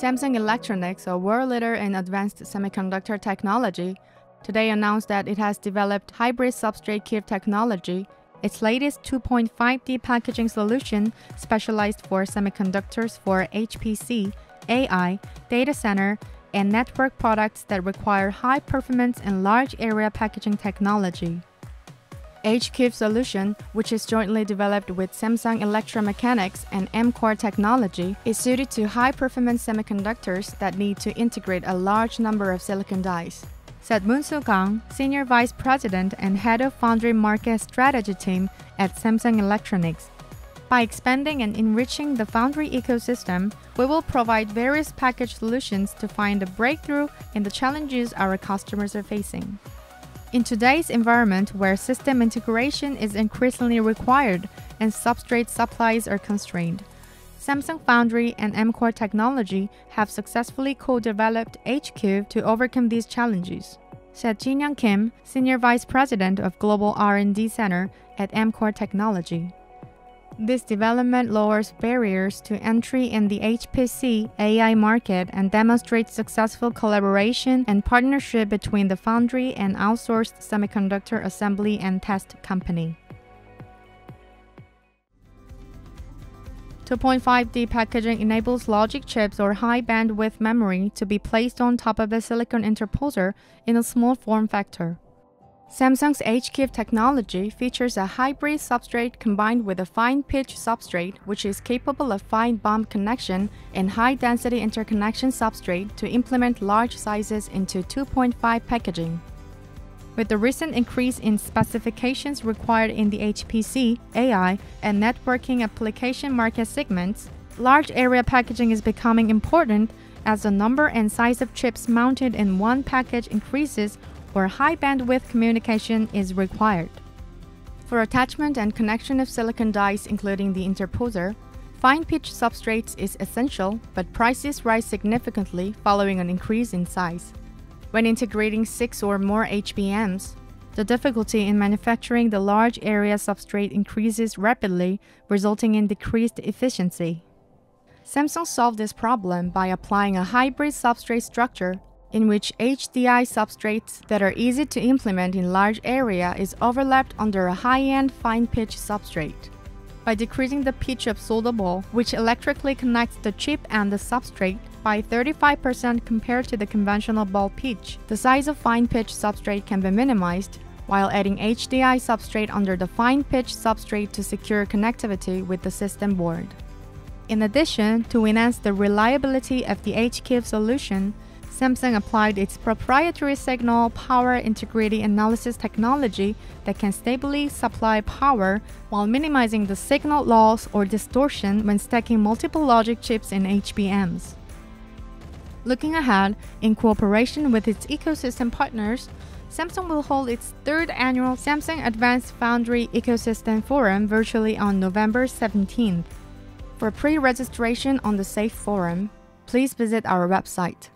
Samsung Electronics, a world leader in advanced semiconductor technology, today announced that it has developed hybrid substrate chip technology, its latest 2.5D packaging solution specialized for semiconductors for HPC, AI, data center, and network products that require high performance and large area packaging technology. H-Cube solution, which is jointly developed with Samsung Electro-Mechanics and Amkor Technology, is suited to high-performance semiconductors that need to integrate a large number of silicon dies, said Moon Su Kang, Senior Vice President and Head of Foundry Market Strategy Team at Samsung Electronics. By expanding and enriching the foundry ecosystem, we will provide various package solutions to find a breakthrough in the challenges our customers are facing. In today's environment where system integration is increasingly required and substrate supplies are constrained, Samsung Foundry and Amkor Technology have successfully co-developed H-Cube to overcome these challenges, said Jinyang Kim, Senior Vice President of Global R&D Center at Amkor Technology. This development lowers barriers to entry in the HPC AI market and demonstrates successful collaboration and partnership between the foundry and outsourced semiconductor assembly and test company. 2.5D packaging enables logic chips or high-bandwidth memory to be placed on top of a silicon interposer in a small form factor. Samsung's H-Cube technology features a hybrid substrate combined with a fine-pitch substrate, which is capable of fine bump connection and high-density interconnection substrate to implement large sizes into 2.5 packaging. With the recent increase in specifications required in the HPC, AI, and networking application market segments, large area packaging is becoming important as the number and size of chips mounted in one package increases where high-bandwidth communication is required. For attachment and connection of silicon dies, including the interposer, fine-pitch substrates is essential, but prices rise significantly following an increase in size. When integrating 6 or more HBMs, the difficulty in manufacturing the large area substrate increases rapidly, resulting in decreased efficiency. Samsung solved this problem by applying a hybrid substrate structure in which HDI substrates that are easy to implement in large area is overlapped under a high-end fine-pitch substrate. By decreasing the pitch of solder ball, which electrically connects the chip and the substrate, by 35% compared to the conventional ball pitch, the size of fine-pitch substrate can be minimized, while adding HDI substrate under the fine-pitch substrate to secure connectivity with the system board. In addition, to enhance the reliability of the H-Cube solution, Samsung applied its proprietary signal power integrity analysis technology that can stably supply power while minimizing the signal loss or distortion when stacking multiple logic chips in HBMs. Looking ahead, in cooperation with its ecosystem partners, Samsung will hold its third annual Samsung Advanced Foundry Ecosystem Forum virtually on November 17th. For pre-registration on the SAFE Forum, please visit our website.